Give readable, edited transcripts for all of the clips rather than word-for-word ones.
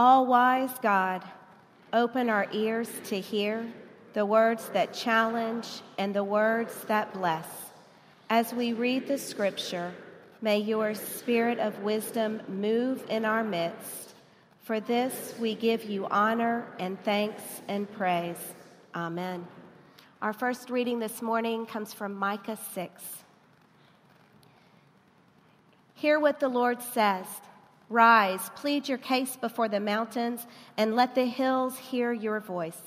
All-wise God, open our ears to hear the words that challenge and the words that bless. As we read the Scripture, may your spirit of wisdom move in our midst. For this we give you honor and thanks and praise. Amen. Our first reading this morning comes from Micah 6. Hear what the Lord says. Rise, plead your case before the mountains, and let the hills hear your voice.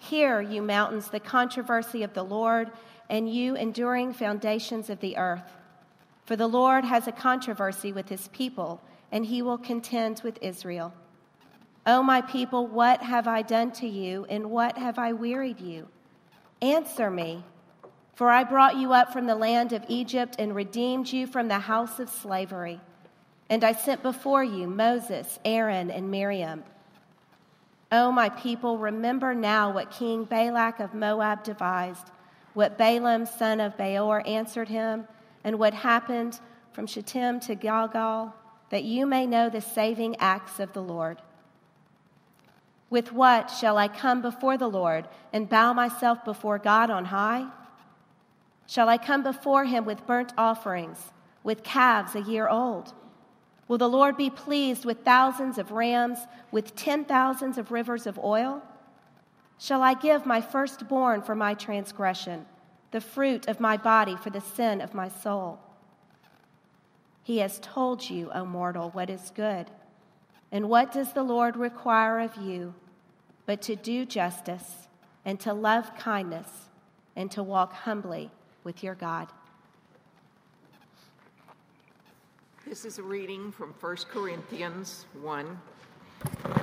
Hear, you mountains, the controversy of the Lord, and you enduring foundations of the earth. For the Lord has a controversy with his people, and he will contend with Israel. O my people, what have I done to you, and what have I wearied you? Answer me, for I brought you up from the land of Egypt and redeemed you from the house of slavery. And I sent before you Moses, Aaron, and Miriam. O my people, remember now what King Balak of Moab devised, what Balaam, son of Beor, answered him, and what happened from Shittim to Galgal, that you may know the saving acts of the Lord. With what shall I come before the Lord and bow myself before God on high? Shall I come before him with burnt offerings, with calves a year old? Will the Lord be pleased with thousands of rams, with 10,000s of rivers of oil? Shall I give my firstborn for my transgression, the fruit of my body for the sin of my soul? He has told you, O mortal, what is good. And what does the Lord require of you but to do justice and to love kindness and to walk humbly with your God? This is a reading from 1 Corinthians 1,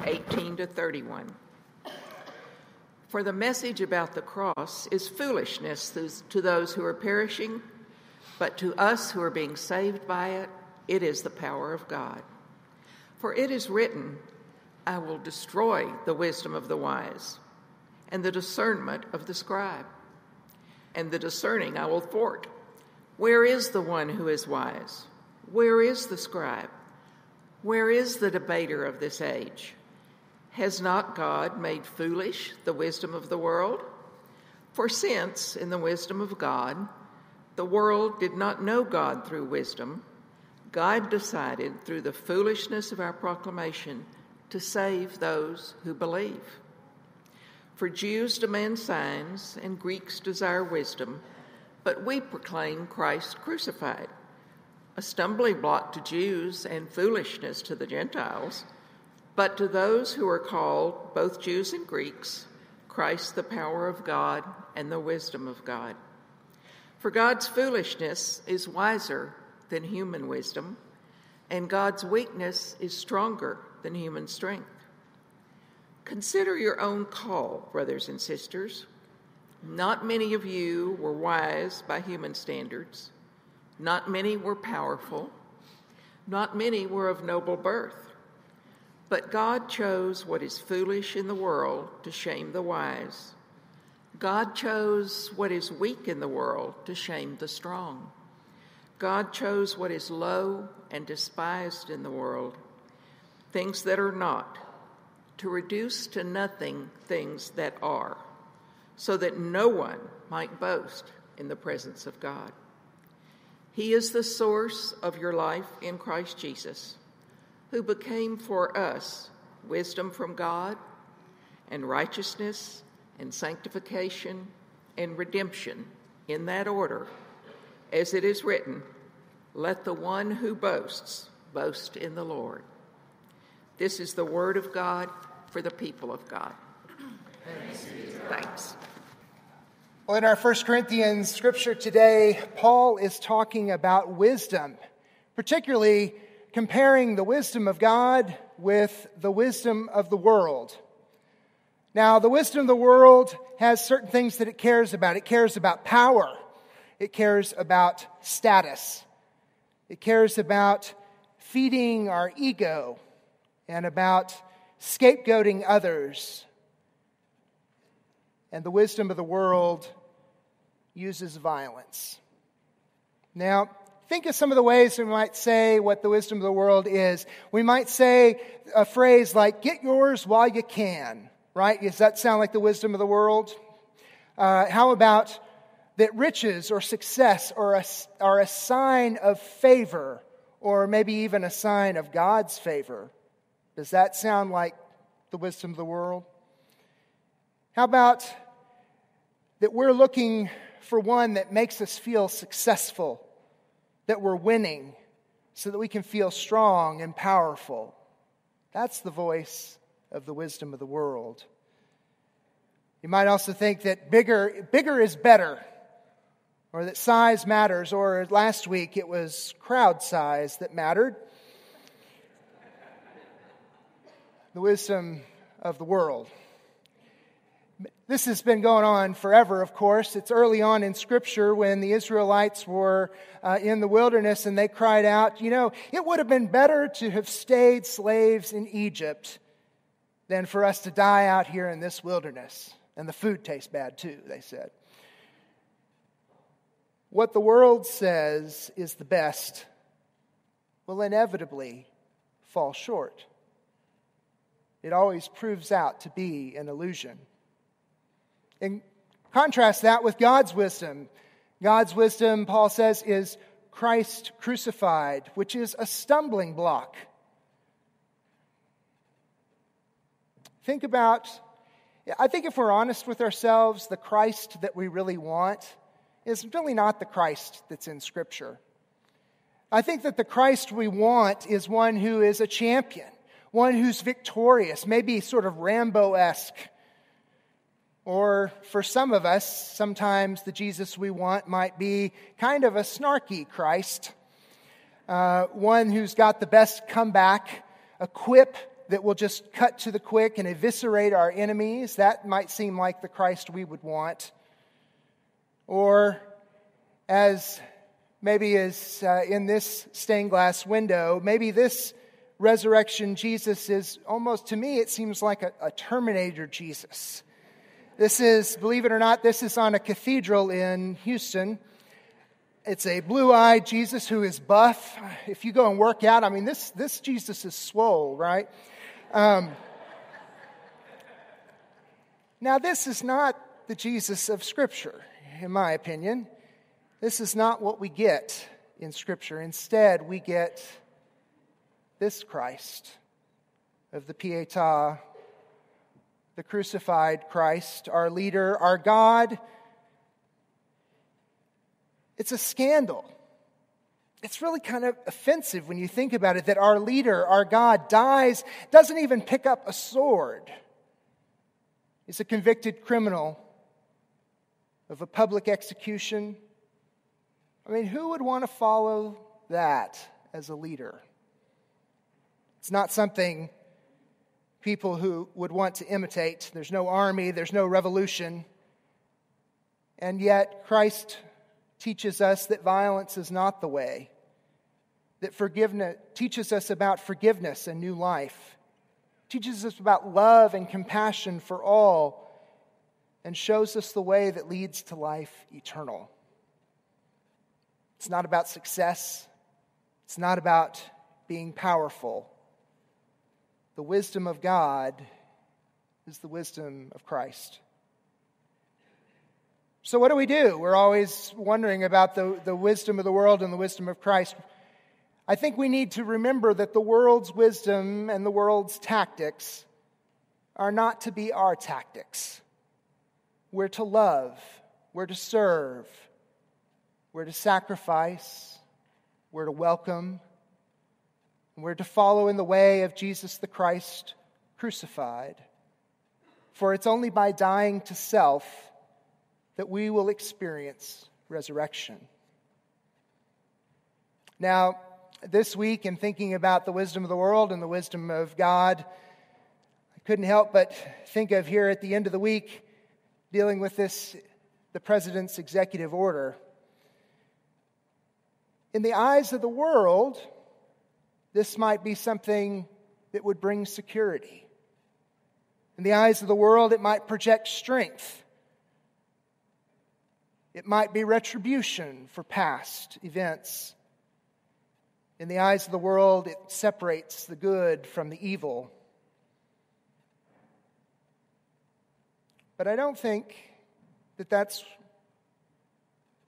18 to 31. For the message about the cross is foolishness to those who are perishing, but to us who are being saved by it, it is the power of God. For it is written, I will destroy the wisdom of the wise and the discernment of the scribe, and the discerning I will thwart. Where is the one who is wise? Where is the scribe? Where is the debater of this age? Has not God made foolish the wisdom of the world? For since, in the wisdom of God, the world did not know God through wisdom, God decided through the foolishness of our proclamation to save those who believe. For Jews demand signs and Greeks desire wisdom, but we proclaim Christ crucified, a stumbling block to Jews and foolishness to the Gentiles, but to those who are called, both Jews and Greeks, Christ the power of God and the wisdom of God. For God's foolishness is wiser than human wisdom, and God's weakness is stronger than human strength. Consider your own call, brothers and sisters. Not many of you were wise by human standards. Not many were powerful. Not many were of noble birth. But God chose what is foolish in the world to shame the wise. God chose what is weak in the world to shame the strong. God chose what is low and despised in the world, things that are not, to reduce to nothing things that are, so that no one might boast in the presence of God. He is the source of your life in Christ Jesus, who became for us wisdom from God and righteousness and sanctification and redemption, in that order, as it is written, let the one who boasts boast in the Lord. This is the word of God for the people of God. Thanks. Well, in our 1 Corinthians scripture today, Paul is talking about wisdom, particularly comparing the wisdom of God with the wisdom of the world. Now, the wisdom of the world has certain things that it cares about. It cares about power. It cares about status. It cares about feeding our ego and about scapegoating others. And the wisdom of the world uses violence. Now, think of some of the ways we might say what the wisdom of the world is. We might say a phrase like, get yours while you can, right? Does that sound like the wisdom of the world? How about that riches or success are a sign of favor, or maybe even a sign of God's favor? Does that sound like the wisdom of the world? How about that we're looking for one that makes us feel successful, that we're winning, so that we can feel strong and powerful? That's the voice of the wisdom of the world. You might also think that bigger is better, or that size matters, or last week it was crowd size that mattered. The wisdom of the world. This has been going on forever, of course. It's early on in Scripture when the Israelites were in the wilderness and they cried out, you know, it would have been better to have stayed slaves in Egypt than for us to die out here in this wilderness. And the food tastes bad too, they said. What the world says is the best will inevitably fall short. It always proves out to be an illusion. And contrast that with God's wisdom. God's wisdom, Paul says, is Christ crucified, which is a stumbling block. I think if we're honest with ourselves, the Christ that we really want is really not the Christ that's in Scripture. I think that the Christ we want is one who is a champion. One who's victorious, maybe sort of Rambo-esque. Or for some of us, sometimes the Jesus we want might be kind of a snarky Christ. One who's got the best comeback, a quip that will just cut to the quick and eviscerate our enemies. That might seem like the Christ we would want. Or as maybe is in this stained glass window, maybe this Resurrection Jesus is almost, to me, it seems like a Terminator Jesus. This is, believe it or not, this is on a cathedral in Houston. It's a blue-eyed Jesus who is buff. If you go and work out, I mean, this Jesus is swole, right? Now, this is not the Jesus of Scripture, in my opinion. This is not what we get in Scripture. Instead, we get this Christ of the Pieta, the crucified Christ, our leader, our God. It's a scandal. It's really kind of offensive when you think about it that our leader, our God, dies, doesn't even pick up a sword. He's a convicted criminal of a public execution. I mean, who would want to follow that as a leader? It's not something people who would want to imitate. There's no army, there's no revolution. And yet Christ teaches us that violence is not the way. That forgiveness teaches us about forgiveness and new life. Teaches us about love and compassion for all. And shows us the way that leads to life eternal. It's not about success. It's not about being powerful. The wisdom of God is the wisdom of Christ. So what do we do? We're always wondering about the wisdom of the world and the wisdom of Christ. I think we need to remember that the world's wisdom and the world's tactics are not to be our tactics. We're to love. We're to serve. We're to sacrifice. We're to welcome. We're to follow in the way of Jesus the Christ crucified. For it's only by dying to self that we will experience resurrection. Now, this week, in thinking about the wisdom of the world and the wisdom of God, I couldn't help but think of here at the end of the week, dealing with this, the president's executive order. In the eyes of the world, this might be something that would bring security. In the eyes of the world, it might project strength. It might be retribution for past events In the eyes of the world, it separates the good from the evil. But I don't think that that's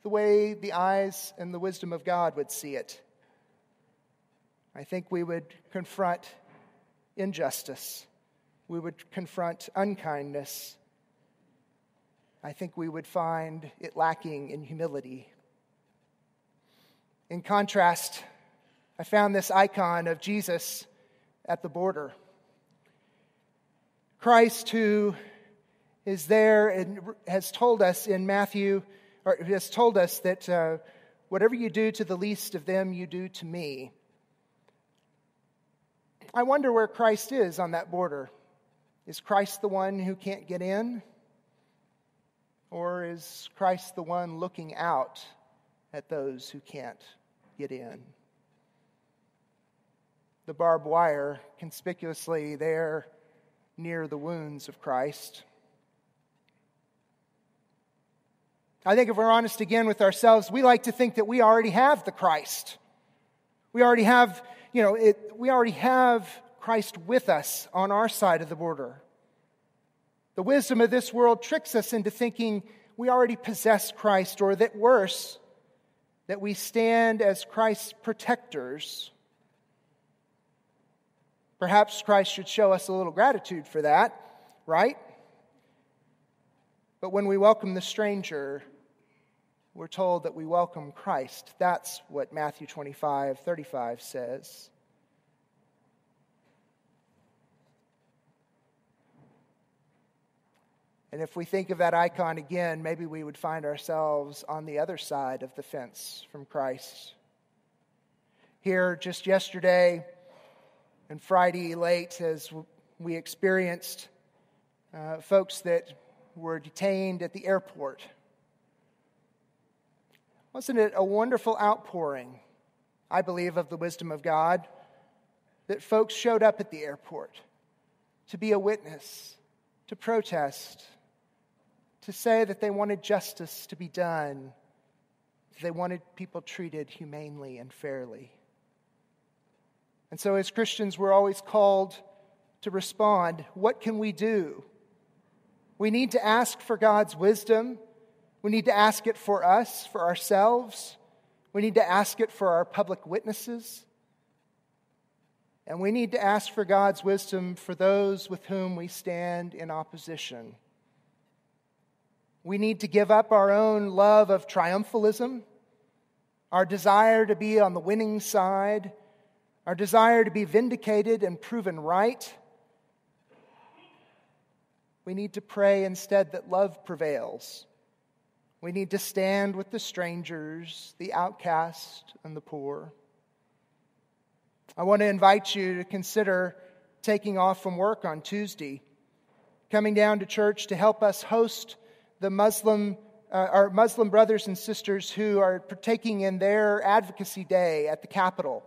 the way the eyes and the wisdom of God would see it. I think we would confront injustice. We would confront unkindness. I think we would find it lacking in humility. In contrast, I found this icon of Jesus at the border. Christ, who is there and has told us in Matthew, or has told us that whatever you do to the least of them, you do to me. I wonder where Christ is on that border. Is Christ the one who can't get in? Or is Christ the one looking out at those who can't get in? The barbed wire conspicuously there near the wounds of Christ. I think if we're honest again with ourselves, we like to think that we already have the Christ. We already have, we already have Christ with us on our side of the border. The wisdom of this world tricks us into thinking we already possess Christ, or that worse, that we stand as Christ's protectors. Perhaps Christ should show us a little gratitude for that, right? But when we welcome the stranger, we're told that we welcome Christ. That's what Matthew 25:35 says. And if we think of that icon again, maybe we would find ourselves on the other side of the fence from Christ. Here, just yesterday and Friday late, as we experienced folks that were detained at the airport. Wasn't it a wonderful outpouring, I believe, of the wisdom of God, that folks showed up at the airport to be a witness, to protest, to say that they wanted justice to be done. They wanted people treated humanely and fairly. And so as Christians, we're always called to respond. What can we do? We need to ask for God's wisdom. We need to ask it for us, for ourselves. We need to ask it for our public witnesses. And we need to ask for God's wisdom for those with whom we stand in opposition. We need to give up our own love of triumphalism, our desire to be on the winning side, our desire to be vindicated and proven right. We need to pray instead that love prevails. We need to stand with the strangers, the outcast, and the poor. I want to invite you to consider taking off from work on Tuesday, coming down to church to help us host the our Muslim brothers and sisters who are partaking in their advocacy day at the Capitol.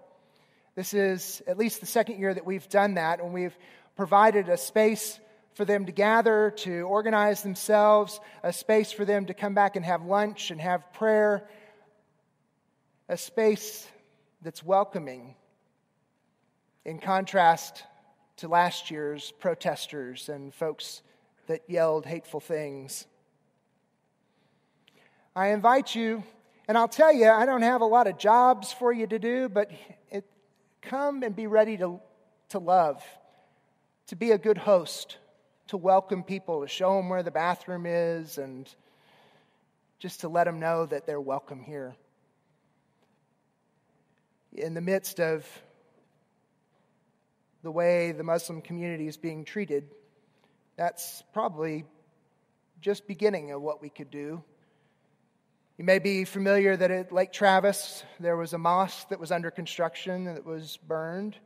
This is at least the second year that we've done that, and we've provided a space for them to gather, to organize themselves, a space for them to come back and have lunch and have prayer, a space that's welcoming, in contrast to last year's protesters and folks that yelled hateful things. I invite you, and I'll tell you, I don't have a lot of jobs for you to do, but come and be ready to love, to be a good host, to welcome people, to show them where the bathroom is, and just to let them know that they're welcome here. In the midst of the way the Muslim community is being treated, that's probably just beginning of what we could do. You may be familiar that at Lake Travis, there was a mosque that was under construction and it was burned.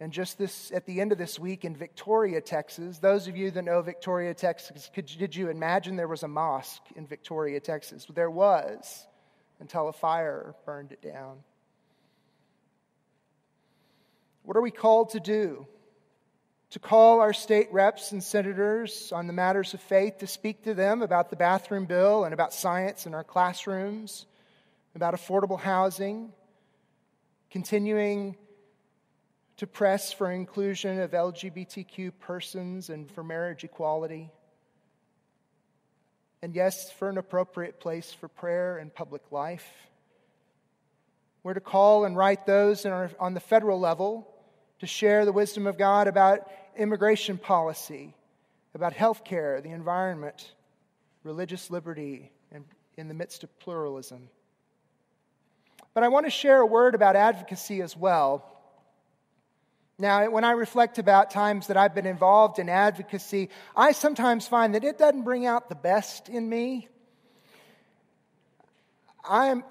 And just this, at the end of this week in Victoria, Texas, those of you that know Victoria, Texas, did you imagine there was a mosque in Victoria, Texas? There was, until a fire burned it down. What are we called to do? To call our state reps and senators on the matters of faith, to speak to them about the bathroom bill and about science in our classrooms, about affordable housing, continuing to press for inclusion of LGBTQ persons and for marriage equality. And yes, for an appropriate place for prayer and public life. We're to call and write those on the federal level to share the wisdom of God about immigration policy, about health care, the environment, religious liberty, and in the midst of pluralism. But I want to share a word about advocacy as well. Now, when I reflect about times that I've been involved in advocacy, I sometimes find that it doesn't bring out the best in me. I'm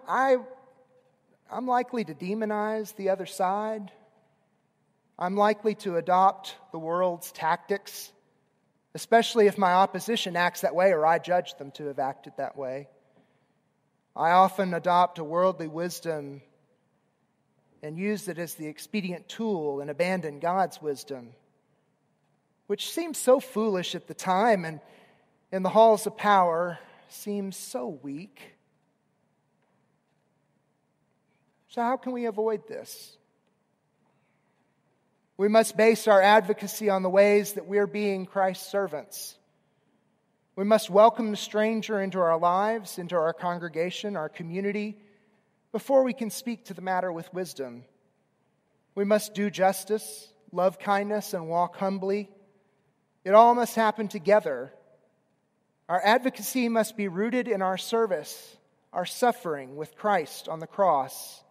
likely to demonize the other side. I'm likely to adopt the world's tactics, especially if my opposition acts that way or I judge them to have acted that way. I often adopt a worldly wisdom and use it as the expedient tool and abandon God's wisdom, which seems so foolish at the time and in the halls of power seems so weak. So how can we avoid this? We must base our advocacy on the ways that we're being Christ's servants. We must welcome the stranger into our lives, into our congregation, our community, before we can speak to the matter with wisdom. We must do justice, love kindness, and walk humbly. It all must happen together. Our advocacy must be rooted in our service, our suffering with Christ on the cross,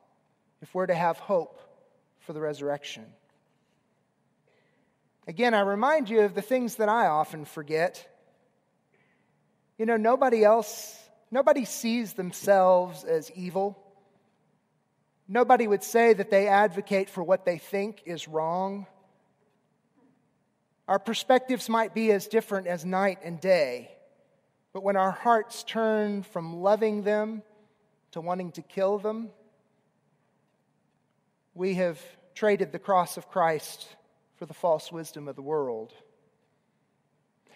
if we're to have hope for the resurrection. Again, I remind you of the things that I often forget. You know, nobody sees themselves as evil. Nobody would say that they advocate for what they think is wrong. Our perspectives might be as different as night and day, but when our hearts turn from loving them to wanting to kill them, we have traded the cross of Christ for the false wisdom of the world.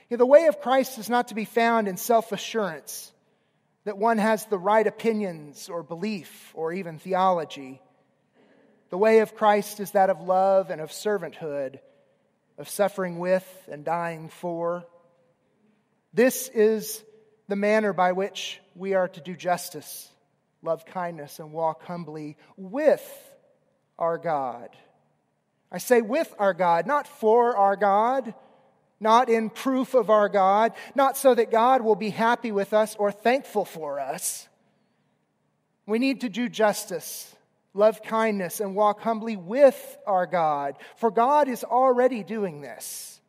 You know, the way of Christ is not to be found in self-assurance that one has the right opinions or belief or even theology. The way of Christ is that of love and of servanthood, of suffering with and dying for. This is the manner by which we are to do justice, love kindness, and walk humbly with our God. I say with our God, not for our God, not in proof of our God, not so that God will be happy with us or thankful for us. We need to do justice, love kindness, and walk humbly with our God, for God is already doing this.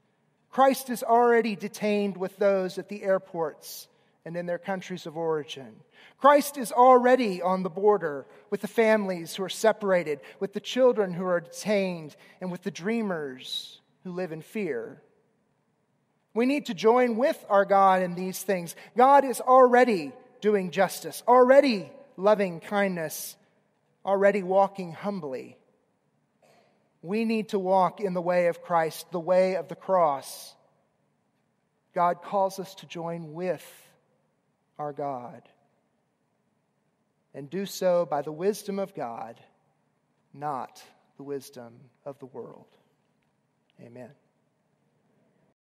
Christ is already detained with those at the airports and in their countries of origin. Christ is already on the border with the families who are separated, with the children who are detained, and with the dreamers who live in fear. We need to join with our God in these things. God is already doing justice, already loving kindness, already walking humbly. We need to walk in the way of Christ, the way of the cross. God calls us to join with our God, and do so by the wisdom of God, not the wisdom of the world. Amen.